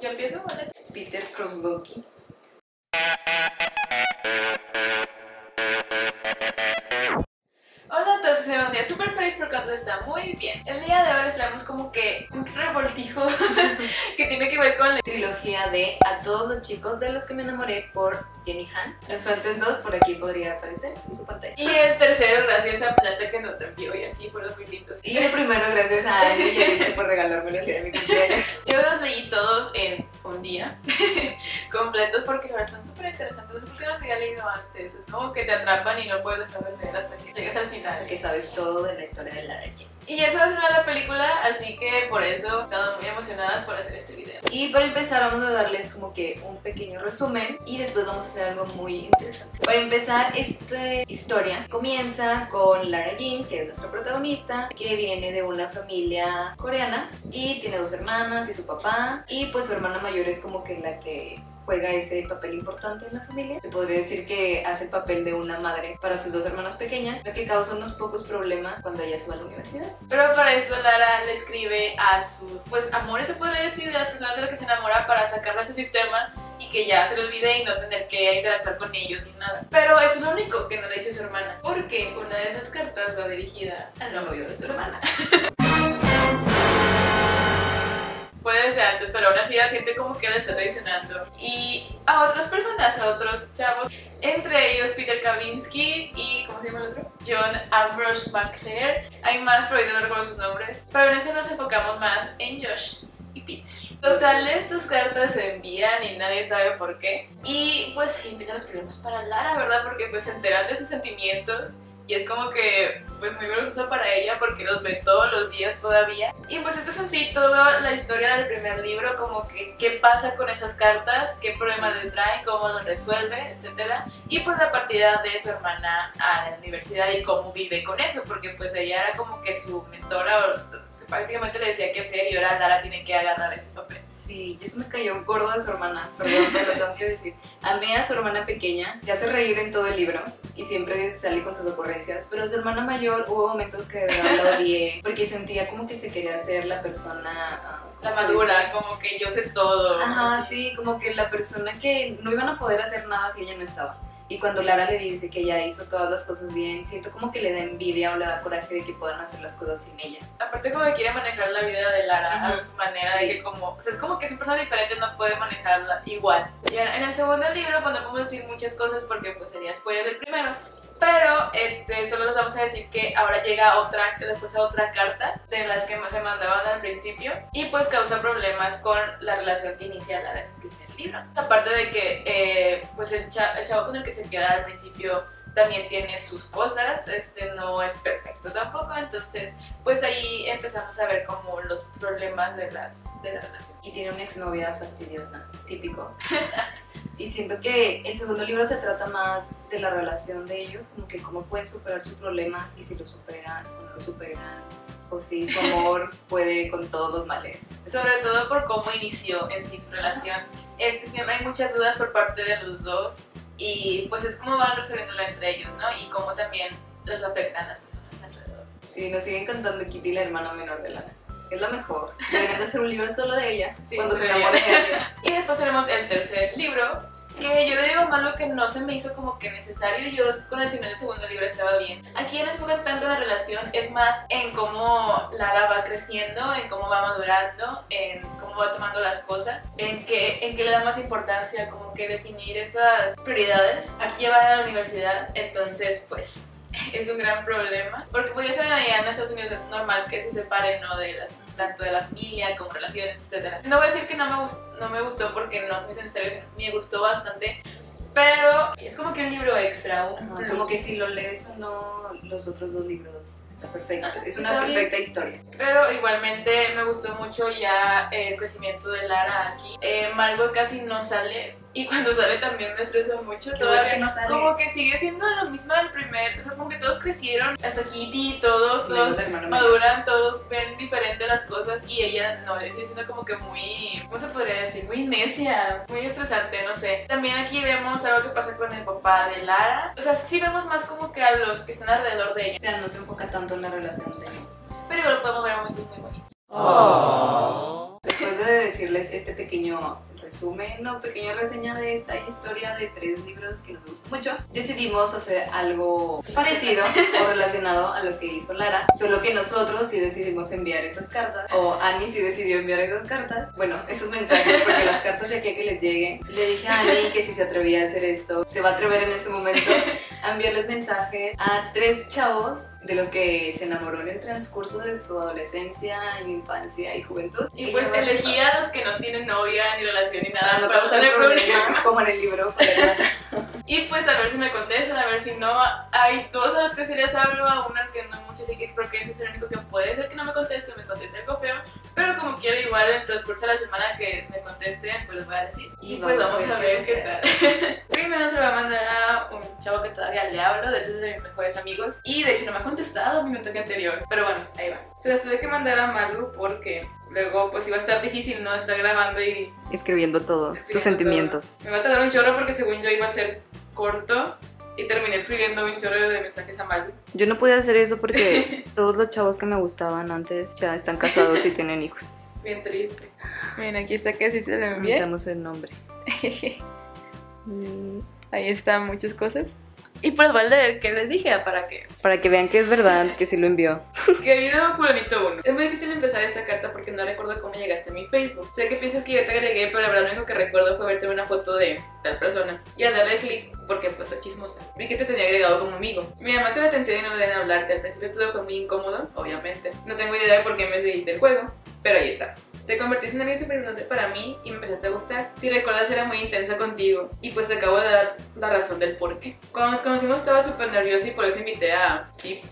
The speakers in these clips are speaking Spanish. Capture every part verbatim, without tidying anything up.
Yo empiezo con el Peter Kavinsky. Hola a todos, soy un día súper feliz porque todo está muy bien. El día de hoy les traemos como que un revoltijo que tiene que ver con la trilogía de A Todos los Chicos de Los Que Me Enamoré por Jenny Han. Los faltan dos, por aquí podría aparecer en su pantalla. Y el tercero gracias a Plata que nos envió y así fueron muy lindos. Y el primero gracias a Ana y Anita por regalármelo el día de mi cumpleaños. Yo los leí todos en un día completos porque ahora están súper interesantes. No sé por qué no los había leído antes. Es como que te atrapan y no puedes dejar de leer hasta que llegas al final. Que sabes todo de la historia de Lara Jean. Y ya sabes una de la película, así que por eso estamos muy emocionadas por hacer este video. Y para empezar vamos a darles como que un pequeño resumen y después vamos a hacer algo muy interesante. Para empezar, esta historia comienza con Lara Jean, que es nuestra protagonista, que viene de una familia coreana y tiene dos hermanas y su papá, y pues su hermana mayor es como que la que juega ese papel importante en la familia. Se podría decir que hace el papel de una madre para sus dos hermanas pequeñas, lo que causa unos pocos problemas cuando ella se va a la universidad. Pero para eso Lara le escribe a sus, pues, amores, se podría decir, de las personas de las que se enamora, para sacarlo a su sistema y que ya se lo olvide y no tener que interactuar con ellos ni nada. Pero es lo único que no le ha hecho su hermana, porque una de esas cartas va dirigida al novio de su hermana. Puede desde antes, pero aún así ella siente como que la está traicionando. Y a otras personas, a otros chavos, entre ellos Peter Kavinsky y, ¿cómo se llama el otro? John Ambrose McClare. Hay más, pero ahorita no recuerdo sus nombres. Pero en este nos enfocamos más en Josh y Peter. Total, estas cartas se envían y nadie sabe por qué. Y pues ahí empiezan los problemas para Lara, ¿verdad? Porque pues se enteran de sus sentimientos. Y es como que pues muy vergonzoso para ella porque los ve todos los días todavía. Y pues esto es así toda la historia del primer libro, como que qué pasa con esas cartas, qué problemas le traen, cómo los resuelve, etcétera. Y pues la partida de su hermana a la universidad y cómo vive con eso, porque pues ella era como que su mentora, o prácticamente le decía qué hacer, y ahora Lara tiene que agarrar ese papel. Sí, y eso me cayó un gordo de su hermana, perdón, pero tengo que decir. Amé a su hermana pequeña, te hace reír en todo el libro y siempre sale con sus ocurrencias, pero su hermana mayor hubo momentos que de verdad la odié porque sentía como que se quería hacer la persona... La madura, como que yo sé todo. Ajá, así. Sí, como que la persona que no iban a poder hacer nada si ella no estaba. Y cuando Lara le dice que ella hizo todas las cosas bien, siento como que le da envidia o le da coraje de que puedan hacer las cosas sin ella. Aparte como que quiere manejar la vida de Lara uh-huh. a su manera, sí. de que como, o sea, es como que es una persona diferente, no puede manejarla igual. Y en el segundo libro podemos decir muchas cosas porque pues sería spoiler del primero. Pero este, solo les vamos a decir que ahora llega otra, después a otra carta de las que más se mandaban al principio y pues causa problemas con la relación que inicia Lara en el primer libro. Aparte de que eh, pues el, cha, el chavo con el que se queda al principio también tiene sus cosas, este no es perfecto tampoco, entonces pues ahí empezamos a ver como los problemas de, las, de la relación. Y tiene una exnovia fastidiosa, típico. Y siento que el segundo libro se trata más de la relación de ellos, como que cómo pueden superar sus problemas y si lo superan o no lo superan, o si su amor puede con todos los males. Sobre todo por cómo inició en sí su relación. Este, siempre hay muchas dudas por parte de los dos y pues es como van resolviéndolo entre ellos, ¿no? Y cómo también los afectan las personas alrededor. Sí, nos siguen contando Kitty, la hermana menor de Lara. Es lo mejor. Deberían hacer un libro solo de ella, sí, cuando se enamore de ella. Y después tenemos el tercer libro, que yo le digo malo que no se me hizo como que necesario. Yo con el final del segundo libro estaba bien. Aquí no se enfoca tanto en la relación, es más en cómo Lara va creciendo, en cómo va madurando, en cómo va tomando las cosas, en qué, en qué le da más importancia, como que definir esas prioridades. Aquí va a la universidad, entonces pues es un gran problema, porque pues ya saben, allá en Estados Unidos es normal que se separen, ¿no? De las, tanto de la familia como relaciones, etcétera. No voy a decir que no me, gustó, no me gustó porque no soy sincera, me gustó bastante, pero es como que un libro extra, un Ajá, como que si lo lees o no los otros dos libros. Perfecta. Es una perfecta historia. Pero igualmente me gustó mucho ya el crecimiento de Lara aquí. Eh, Margot casi no sale y cuando sale también me estresó mucho. Todavía no sale. Como que sigue siendo la misma del primer, o sea, como que todos crecieron, hasta Kitty, todos, todos maduran, todos ven diferente las cosas y ella no, sigue siendo como que muy, ¿cómo se podría decir? Muy necia, muy estresante, no sé. También aquí vemos algo que pasa con el papá de Lara, o sea, sí vemos más como que a los que están alrededor de ella. O sea, no se enfoca tanto en la relación de ella. Pero igual podemos ver momentos muy bonitos. Aww. Después de Luego de decirles este pequeño resumen o pequeña reseña de esta historia de tres libros que nos gustan mucho, decidimos hacer algo parecido o relacionado a lo que hizo Lara, solo que nosotros sí decidimos enviar esas cartas, o Annie sí decidió enviar esas cartas, bueno, esos mensajes, porque las cartas de aquí a que les lleguen, le dije a Annie que si se atrevía a hacer esto, se va a atrever en este momento a enviarles mensajes a tres chavos de los que se enamoró en el transcurso de su adolescencia, infancia y juventud. Y, y pues elegí a los que no tienen novia, ni relación, ni nada. Para no causar problemas, problema. Como en el libro. Y pues a ver si me contestan, a ver si no. Hay dos a los que sí les hablo, a una que no mucho sé que porque ese es el único que puede ser que no me conteste, me conteste el copeo. Pero como quiero, igual en el transcurso de la semana que me contesten, pues les voy a decir. Y, y pues vamos, vamos a ver, a ver qué, qué tal. Primero se lo voy a mandar a un chavo que todavía le hablo, de hecho es de mis mejores amigos. Y de hecho no me ha contestado en mi mensaje anterior. Pero bueno, ahí va. Se las tuve que mandar a Malu porque luego pues iba a estar difícil, ¿no? Estar grabando y escribiendo todo, escribiendo tus sentimientos. Todo. Me va a tardar un chorro porque según yo iba a ser corto. Y terminé escribiendo un chorro de mensajes a Malu. Yo no pude hacer eso porque todos los chavos que me gustaban antes ya están casados y tienen hijos. Bien triste. Miren, aquí está que así se lo envié. Inventamos el nombre. Ahí están muchas cosas. Y pues voy a leer qué les dije, para que para que vean que es verdad, que sí lo envió. Querido fulanito uno, es muy difícil empezar esta carta porque no recuerdo cómo llegaste a mi Facebook. Sé que piensas que yo te agregué, pero la verdad lo único que recuerdo fue verte una foto de tal persona y darle clic porque pues soy chismosa. Vi que te tenía agregado como amigo. Me llamaste la atención y no le den a hablarte. Al principio todo fue muy incómodo, obviamente. No tengo idea de por qué me seguiste el juego, pero ahí estás. Te convertiste en alguien súper importante para mí y me empezaste a gustar. Si recuerdas, era muy intensa contigo y pues te acabo de dar la razón del por qué. Cuando nos conocimos estaba súper nerviosa y por eso invité a Tip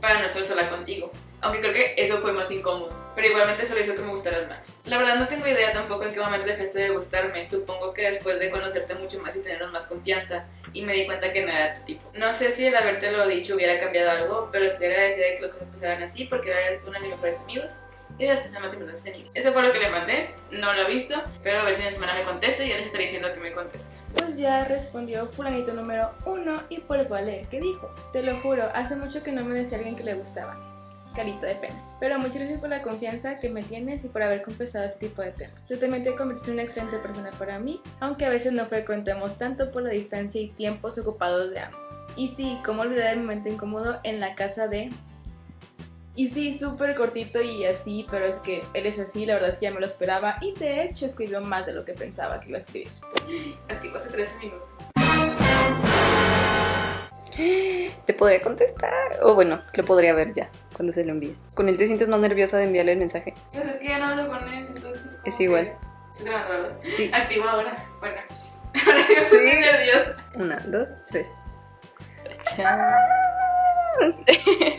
para no estar sola contigo. Aunque creo que eso fue más incómodo, pero igualmente solo hizo que me gustaras más. La verdad no tengo idea tampoco en qué momento dejaste de gustarme. Supongo que después de conocerte mucho más y tenernos más confianza, y me di cuenta que no era tu tipo. No sé si el haberte lo dicho hubiera cambiado algo, pero estoy agradecida de que las cosas pasaran así, porque ahora eres una de mis mejores amigas y de las personas más importantes de mí. Eso fue lo que le mandé, no lo he visto, pero a ver si en la semana me contesta y ya les estaré diciendo que me conteste. Pues ya respondió fulanito número uno y por eso voy a leer qué dijo. Te lo juro, hace mucho que no me decía alguien que le gustaba. Carita de pena. Pero muchas gracias por la confianza que me tienes y por haber confesado este tipo de temas. Yo también te convertiste en una excelente persona para mí, aunque a veces no frecuentemos tanto por la distancia y tiempos ocupados de ambos. Y sí, cómo olvidar el momento incómodo en la casa de... Y sí, súper cortito y así, pero es que él es así, la verdad es que ya me lo esperaba y de hecho escribió más de lo que pensaba que iba a escribir. Activo hace trece minutos. Te podría contestar, o bueno, lo podría ver ya cuando se lo envíes. ¿Con él te sientes más nerviosa de enviarle el mensaje? Pues es que ya no hablo con él, entonces... Es igual. Sí, te lo acuerdo. Sí. Activo ahora. Bueno, ahora que me puse nerviosa. Una, dos, tres. Chao.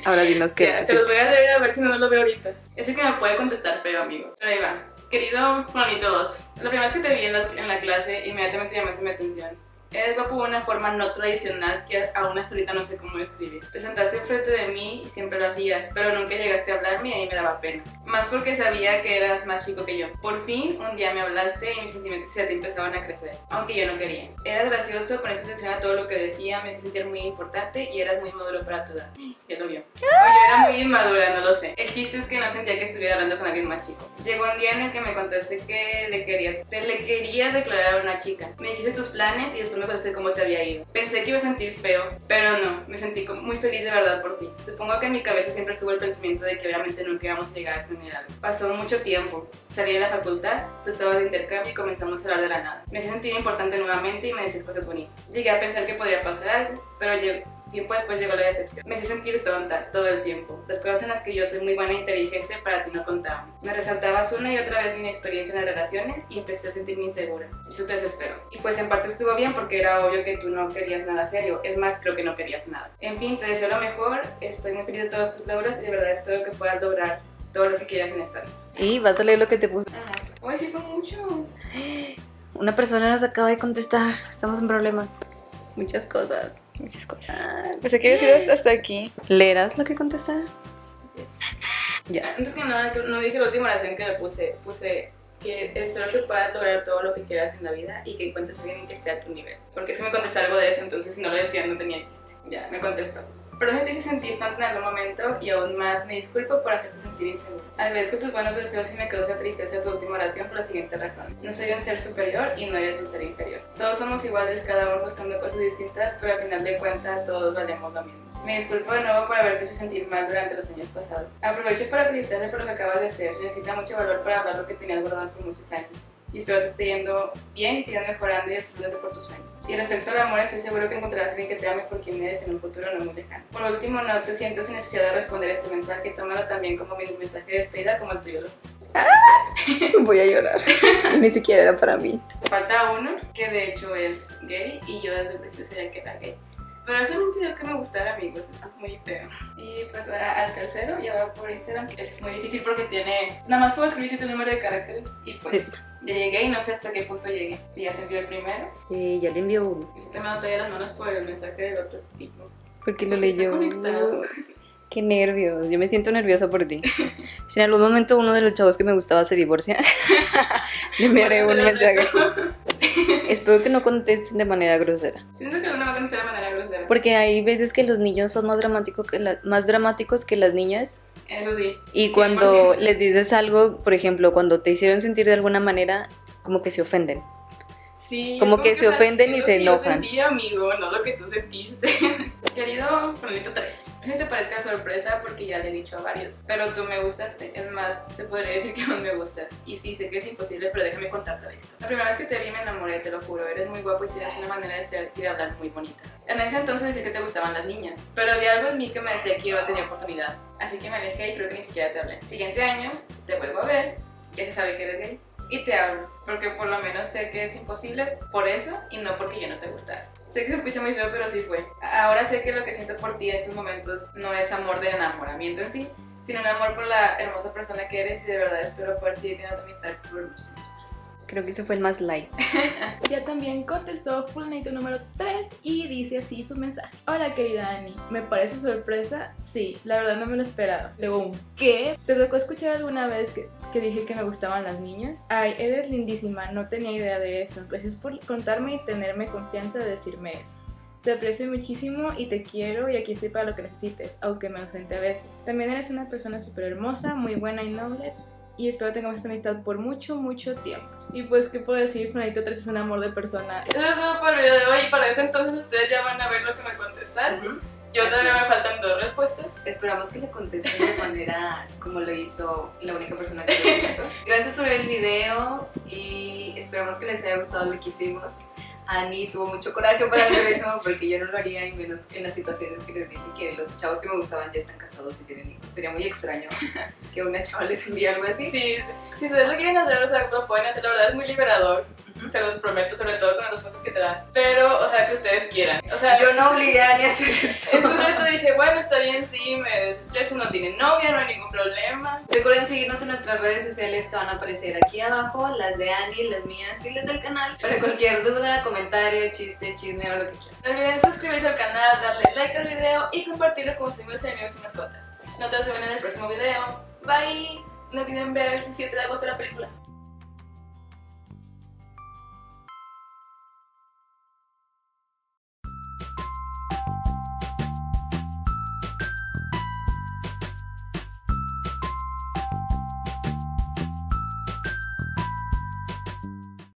Ahora dinos qué. Se los voy a leer a ver si no lo veo ahorita. Ese que me puede contestar, pero amigo. Pero ahí va. Querido Juanito dos, la primera vez que te vi en la, en la clase, inmediatamente llamaste mi atención. Eres guapo de una forma no tradicional que aún hasta ahorita no sé cómo describir. Te sentaste enfrente de mí y siempre lo hacías, pero nunca llegaste a hablarme y ahí me daba pena. Más porque sabía que eras más chico que yo. Por fin, un día me hablaste y mis sentimientos hacia ti empezaban a crecer, aunque yo no quería. Eras gracioso, ponías atención a todo lo que decía, me hacía sentir muy importante y eras muy maduro para tu edad. Ya lo vio. O yo era muy inmadura, no lo sé. El chiste es que no sentía que estuviera hablando con alguien más chico. Llegó un día en el que me contaste que le querías, te le querías declarar a una chica. Me dijiste tus planes y después me contaste cómo te había ido. Pensé que iba a sentir feo, pero no, me sentí muy feliz de verdad por ti. Supongo que en mi cabeza siempre estuvo el pensamiento de que obviamente nunca íbamos a llegar a tener algo. Pasó mucho tiempo, salí de la facultad, tú estabas de intercambio y comenzamos a hablar de la nada. Me hice sentir importante nuevamente y me decías cosas bonitas. Llegué a pensar que podría pasar algo, pero yo... Tiempo después llegó la decepción. Me hice sentir tonta todo el tiempo. Las cosas en las que yo soy muy buena e inteligente para ti no contaban. Me resaltabas una y otra vez mi inexperiencia en las relaciones y empecé a sentirme insegura. Eso te desesperó. Y pues en parte estuvo bien porque era obvio que tú no querías nada serio. Es más, creo que no querías nada. En fin, te deseo lo mejor. Estoy muy feliz de todos tus logros y de verdad espero que puedas lograr todo lo que quieras en esta vida. Y vas a leer lo que te puso. Ajá. Uy, sí fue mucho. Una persona nos acaba de contestar. Estamos en problemas. Muchas cosas. Muchas cosas. Ah, pues aquí he ido hasta aquí. ¿Leerás lo que contestaba? Yes. Ya. Antes que nada, no dije la última oración que le puse. Puse que espero que puedas lograr todo lo que quieras en la vida y que encuentres a alguien que esté a tu nivel. Porque es que me contestó algo de eso, entonces si no lo decía no tenía chiste. Ya, me contestó. Perdón si te hice sentir tan en algún momento y aún más me disculpo por hacerte sentir inseguro. Agradezco tus buenos deseos y me causa tristeza tu última oración por la siguiente razón. No soy un ser superior y no eres un ser inferior. Todos somos iguales, cada uno buscando cosas distintas, pero al final de cuentas todos valemos lo mismo. Me disculpo de nuevo por haberte hecho sentir mal durante los años pasados. Aprovecho para felicitarte por lo que acabas de hacer. Necesitas mucho valor para hablar lo que tenías guardado por muchos años. Y espero que te esté yendo bien y sigas mejorando y disfrutando por tus sueños. Y respecto al amor, estoy seguro que encontrarás a alguien que te ame por quien eres en un futuro no muy lejano. Por último, no te sientas en necesidad de responder este mensaje. Tómalo también como mi mensaje de despedida, como el tuyo. ¡Ah! Voy a llorar. Ni siquiera era para mí. Falta uno, que de hecho es gay, y yo desde el principio sabía que era gay. Pero eso no impidió que me gustara, amigos, eso es muy feo. Y pues ahora al tercero, ya va por Instagram. Es muy difícil porque tiene... Nada más puedo escribir cierto número de caracteres. Y pues sí, ya llegué y no sé hasta qué punto llegué. Y ya se envió el primero. Sí, ya le envió uno. Y se te me da las manos por el mensaje del otro tipo. Porque lo leyó. Qué nervios, yo me siento nerviosa por ti. Si en algún momento uno de los chavos que me gustaba se divorcia, le enviaré un mensaje. Espero que no contesten de manera grosera. Siento que no va a contestar de manera grosera. Porque hay veces que los niños son más, dramático que la, más dramáticos que las niñas. Eso sí. Y sí, cuando les dices algo, por ejemplo, cuando te hicieron sentir de alguna manera, como que se ofenden. Sí. Como, como que, que se ofenden y se enojan. Yo sentí, amigo, no lo que tú sentiste. Querido Juanito tres, no te parezca sorpresa porque ya le he dicho a varios, pero tú me gustas, es más, se podría decir que aún me gustas. Y sí, sé que es imposible, pero déjame contarte esto. La primera vez que te vi me enamoré, te lo juro, eres muy guapo y tienes una manera de ser y de hablar muy bonita. En ese entonces decía que te gustaban las niñas, pero había algo en mí que me decía que iba a tener oportunidad, así que me alejé y creo que ni siquiera te hablé. Siguiente año, te vuelvo a ver, ya se sabe que eres gay, y te hablo, porque por lo menos sé que es imposible por eso y no porque yo no te gustara. Sé que se escucha muy feo, pero sí fue. Ahora sé que lo que siento por ti en estos momentos no es amor de enamoramiento en sí, sino un amor por la hermosa persona que eres, y de verdad espero poder seguir teniendo tu amistad por muchos años más. Creo que eso fue el más light. Ya también contestó Fulanito número tres y dice así su mensaje. Hola querida Ani, ¿me parece sorpresa? Sí, la verdad no me lo esperaba. Luego un ¿qué? ¿Te tocó escuchar alguna vez que... que dije que me gustaban las niñas? Ay, eres lindísima, no tenía idea de eso. Gracias por contarme y tenerme confianza de decirme eso. Te aprecio muchísimo y te quiero y aquí estoy para lo que necesites, aunque me ausente a veces. También eres una persona súper hermosa, muy buena y noble, y espero tengamos esta amistad por mucho, mucho tiempo. Y pues, ¿qué puedo decir? Juanito tres es un amor de persona. Eso es todo por el video de hoy, y para este entonces ustedes ya van a ver lo que me contestan. Uh-huh. Yo todavía me faltan dos respuestas. Esperamos que le contesten de manera como lo hizo la única persona que lo hizo. Gracias por ver el video y esperamos que les haya gustado lo que hicimos. Ani tuvo mucho coraje para hacer eso porque yo no lo haría, y menos en las situaciones que les dije que los chavos que me gustaban ya están casados y tienen hijos. Sería muy extraño que una chava les envíe algo así. Sí, si ustedes lo quieren hacer, o sea, lo pueden hacer, la verdad es muy liberador. Se los prometo, sobre todo con las cosas que te dan. Pero, o sea, que ustedes quieran. O sea, yo no obligué a ni a hacer esto. Es un reto, dije, bueno, está bien, sí, me desestreso, no tiene novia, no hay ningún problema. Recuerden seguirnos en nuestras redes sociales que van a aparecer aquí abajo, las de Ani, las mías y las del canal. Para cualquier duda, comentario, chiste, chisme o lo que quieran. No olviden suscribirse al canal, darle like al video y compartirlo con sus amigos y mascotas. Nos vemos en el próximo video. Bye. No olviden ver el diecisiete de agosto la película.